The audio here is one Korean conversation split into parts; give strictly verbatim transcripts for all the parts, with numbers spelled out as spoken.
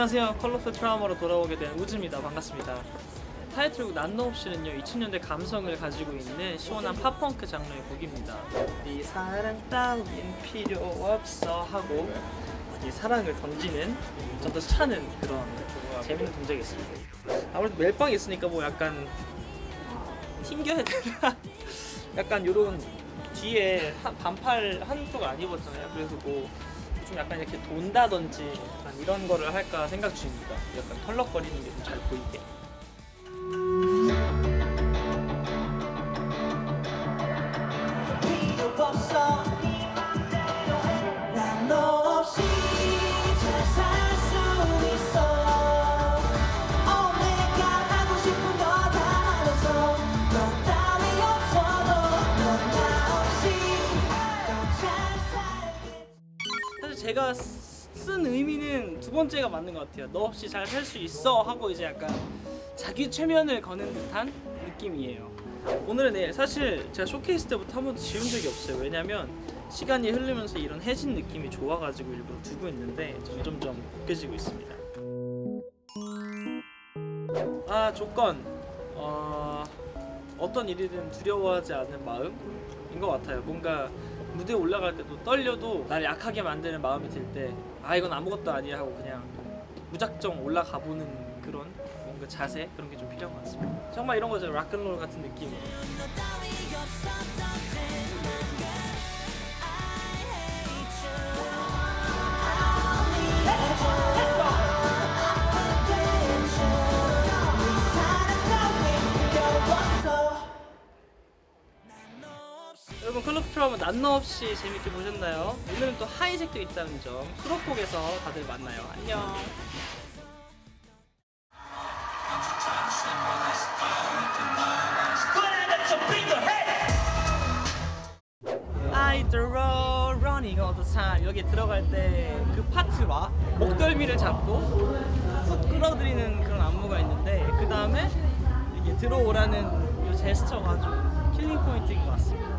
안녕하세요. 컬 오브 트라우마로 돌아오게 된 우즈입니다. 반갑습니다. 타이틀곡 난노없이는요 이천 년대 감성을 가지고 있는 시원한 팝펑크 장르의 곡입니다. 이 사랑 따윈 필요 없어 하고 이 사랑을 던지는 좀 더 차는 그런 재밌는 동작이 있습니다. 아무래도 멜빵이 있으니까 뭐 약간 튕겨야 되나 약간 요런 뒤에 한 반팔 한쪽을 안 입었잖아요. 그래서 뭐 좀 약간 이렇게 돈다든지 약간 이런 거를 할까 생각 중입니다. 약간 털럭거리는 게 좀 잘 보이게. 제가 쓴 의미는 두 번째가 맞는 것 같아요. 너 없이 잘 살 수 있어 하고 이제 약간 자기 최면을 거는 듯한 느낌이에요. 오늘은 네, 사실 제가 쇼케이스 때부터 한 번도 지운 적이 없어요. 왜냐면 시간이 흐르면서 이런 해진 느낌이 좋아가지고 일부러 두고 있는데 점점점 곱게지고 있습니다. 아 조건 어, 어떤 일이든 두려워하지 않는 마음인 것 같아요. 뭔가 무대에 올라갈 때도 떨려도 나를 약하게 만드는 마음이 들 때 아 이건 아무것도 아니야 하고 그냥 무작정 올라가 보는 그런 뭔가 자세 그런 게 좀 필요한 것 같습니다. 정말 이런 거죠. 락앤롤 같은 느낌. 여러분 컬 오브 트라우마 난너 없이 재밌게 보셨나요? 오늘은 또 하이잭도 있다는 점 수록곡에서 다들 만나요. 안녕. I draw running all the time. 여기 들어갈 때 그 파트와 목덜미를 잡고 훅 끌어들이는 그런 안무가 있는데 그 다음에 이게 들어오라는 이 제스처가 아주 킬링 포인트인 것 같습니다.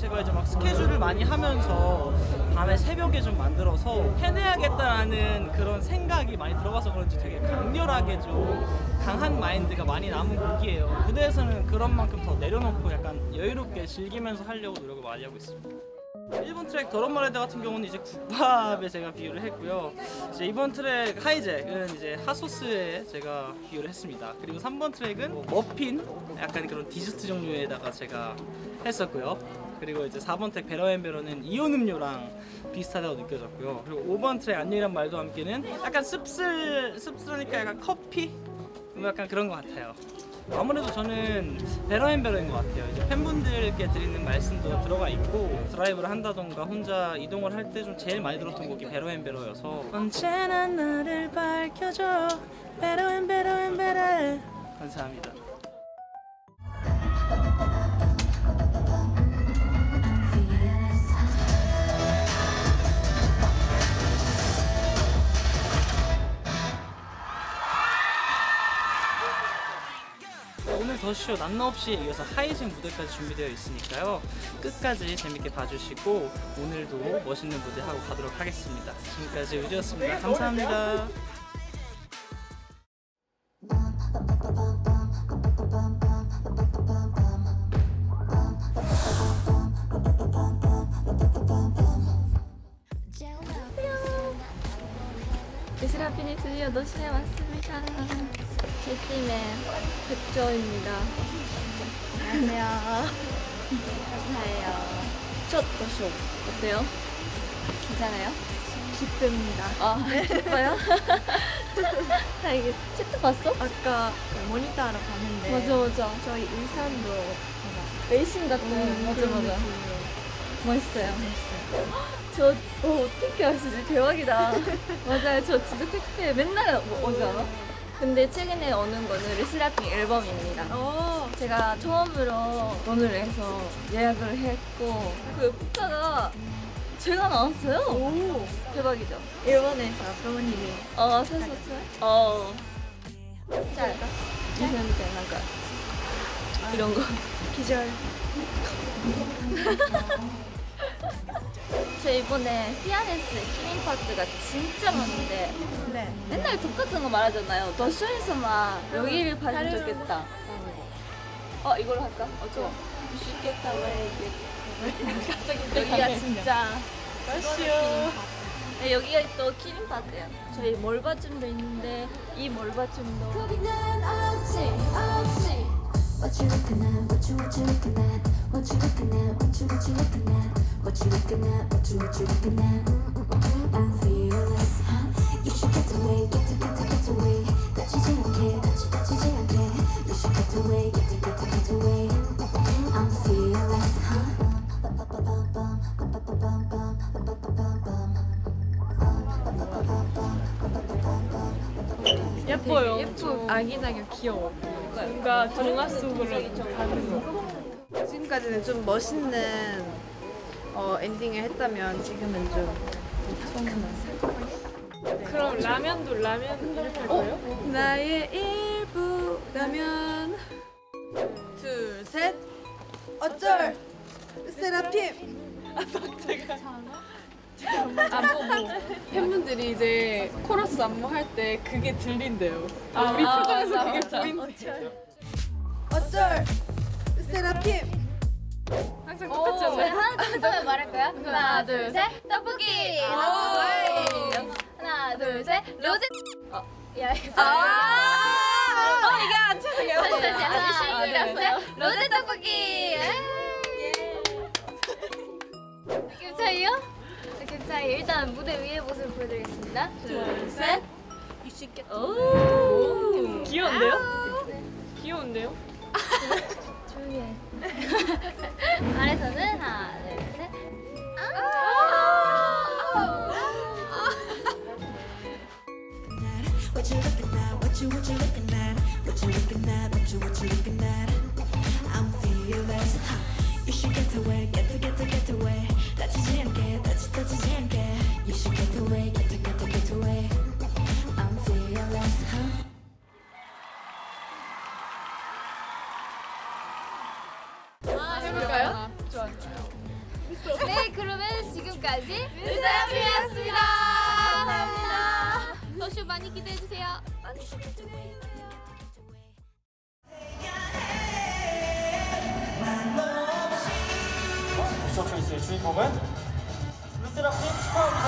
제가 이제 막 스케줄을 많이 하면서 밤에 새벽에 좀 만들어서 해내야겠다는 그런 생각이 많이 들어가서 그런지 되게 강렬하게 좀 강한 마인드가 많이 남은 곡이에요. 무대에서는 그런 만큼 더 내려놓고 약간 여유롭게 즐기면서 하려고 노력을 많이 하고 있습니다. 일 번 트랙 더러운 말에다 같은 경우는 이제 국밥에 제가 비유를 했고요. 이제 이 번 트랙 하이잭은 이제 핫소스에 제가 비유를 했습니다. 그리고 삼 번 트랙은 머핀 약간 그런 디저트 종류에다가 제가 했었고요. 그리고 이제 사 번 트랙 베러앤베러는 이온 음료랑 비슷하다고 느껴졌고요. 그리고 오 번 트랙 안녕이란 말도 함께는 약간 씁쓸 씁쓸하니까 약간 커피 약간 그런 것 같아요. 아무래도 저는 베러앤베러인 것 같아요. 이제 팬분들께 드리는 말씀도 들어가 있고 드라이브를 한다던가 혼자 이동을 할 때 좀 제일 많이 들었던 곡이 베러앤베러여서 언제나 나를 밝혀줘 베러앤베러앤베러 감사합니다. 더쇼 난너 없이 이어서 하이잭 무대까지 준비되어 있으니까요. 끝까지 재밌게 봐주시고 오늘도 멋있는 무대 하고 가도록 하겠습니다. 지금까지 우즈였습니다. 감사합니다. 르세라핌이 드디어 더쇼에 왔습니다. 제 팀의 백조입니다. 안녕하세요. 감사해요. 첫 더쇼 어때요? 괜찮아요? 기쁩니다. 아, 기뻐요? 나 이게 책도 봤어? 아까 모니터 하러 봤는데 맞아 맞아. 저희 일산도 레이싱 같은 음, 맞아 맞아. 멋있어요. 멋있어요. 저 어, 어떻게 아시지? 대박이다. 맞아요. 저 진짜 택배 맨날 뭐, 오지 않아? 근데 최근에 오는 거는 르세라핌 앨범입니다. 오. 제가 처음으로 돈을 내서 예약을 했고 그 포카가 제가 나왔어요? 오, 대박이죠? 일본에서 부모님이 어, 세수 어. 짤까? 이랬는데, 뭔가 이런 거 기절. 저 이번에 히아네스 키링 파트가 진짜 많은데 네. 맨날 똑같은 거 말하잖아요. 더쇼에서만 여기를 봐주면 좋겠다. 어, 이걸로 할까? 어, 좋아. 쉽겠다, 왜 이게. 갑자기 여기가 진짜. 더쇼. 네, 여기가 또 키링 파트예요. 저희 몰받침도 있는데, 이 몰받침도. What you looking at? What you what you looking at? What you looking at? What you what you looking at? What you looking at? What you what you looking at? I'm fearless, huh? You should get away, get to get to get away. 다치지 않게, 다치 다치지 않게. You should get away, get to get to get away. I'm fearless, huh? 예뻐요. 예쁘고 아기자기 귀여워. 뭔가 동화 속으로 가는 거. 지금까지는 좀 멋있는 어, 엔딩을 했다면 지금은 좀 조금만. 그럼 라면도 라면 이렇게 할까요? 어? 나의 일부 라면. 둘, 셋. 어쩔. 르세라핌. 아, 박자가. 안보고 팬분들이 이제 코러스 안무 할 때 그게 들린대요. 아, 우리 표정에서 아, 그게 보인대요. 어쩔 르세라핌. 항상 똑같지 않나요? 하나 둘셋 말할 거야? 하나 둘 셋 떡볶이. 하나 둘 셋 로제. 어, 야, 아, 이게 안 쳐지네요. 하나 둘 셋 로제 떡볶이. 느낌 차이요? 자, 일단 무대 위의 모습을 보여드리겠습니다. 둘, 셋. 오, 귀여운데요? 귀여운데요? 조용히 해. 아래서는 하나, 둘, 셋. 다치지 않게, 다치, 다치지 않게. You should get away, get to get to get away. I'm fearless, huh? 아, 해볼까요? 좋아, 좋아. 네, 그러면 지금까지 르세라핌이었습니다. 감사합니다. 더쇼 많이 기대해주세요. 많이 기대해주세요. 더쇼 초이스의 주인공은 르세라핌 축하합니다.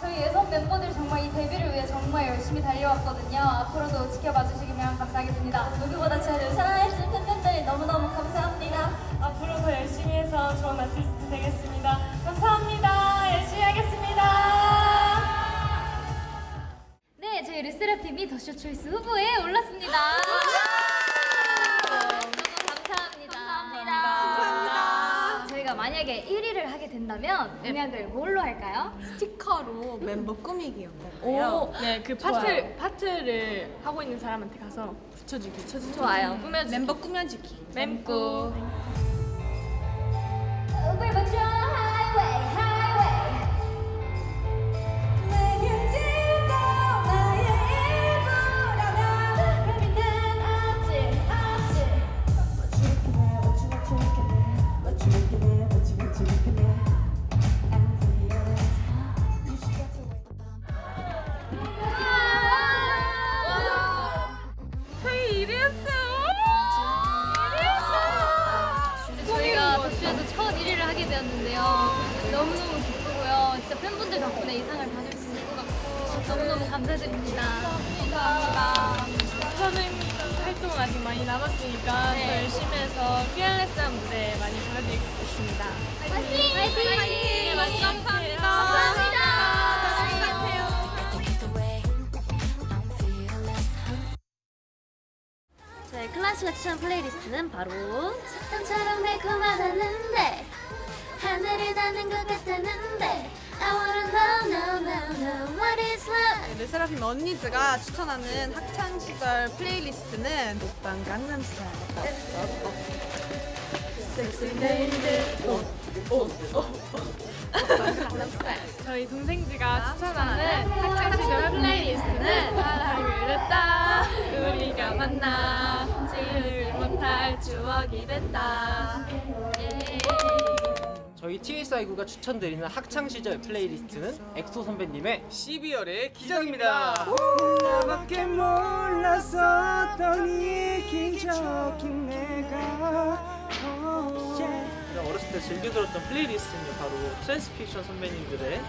저희 예선 멤버들 정말 이 데뷔를 위해 정말 열심히 달려왔거든요. 앞으로도 지켜봐 주시면 감사하겠습니다. 누구보다 저를 사랑해주신 팬분들 너무너무 감사합니다. 앞으로 더 열심히 해서 좋은 아티스트 되겠습니다. 감사합니다. 열심히 하겠습니다. 네, 저희 르세라핌이 더쇼 초이스 후보에 올랐습니다. 만약에 일 위를 하게 된다면 공약을 뭘로 할까요? 스티커로 멤버 꾸미기요. 오, 네, 그 파트, 파트를 하고 있는 사람한테 가서 붙여주기. 붙여주기. 좋아요. 꾸며주기. 멤버 꾸며주기. 맴꾸. 너무너무 기쁘고요. 진짜 팬분들 덕분에 이 상을 받을 수 있는 것 같고 너무너무 감사드립니다. 감사합니다. 저는 활동 아직 많이 남았으니까 네. 더 열심히 해서 피알레스한 무대 많이 보여드리고 싶습니다. 화이팅! 화이팅! 화이팅! 많이 감사합니다. 감사합니다. 저희 클라시가 추천 플레이리스트는 바로 사탕처럼 달콤하다는데 하늘을 나는 것 같았는데 I wanna know, know, know, know what is love. 르세라핌 언니즈가 추천하는 학창시절 플레이리스트는 오빤 강남스타일. 섹시 네일드 옷 옷 옷. 저희 동생지가 추천하는 학창시절 플레이리스트는 사랑을 했다 우리가 만나 지울 못할 추억이 됐다. 저희 티에스아이구가 추천드리는 학창시절 플레이리스트는 엑소 선배님의 십이월의 기적입니다. 나밖에 몰랐었던 이 기적인 내가. 어렸을 때 즐겨 들었던 플레이리스트는 바로 트랜스픽션 선배님들의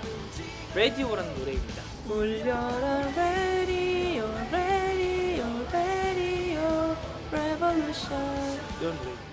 라디오라는 노래입니다. 울려라 라디오 라디오 라디오 레볼루션 이런 노래.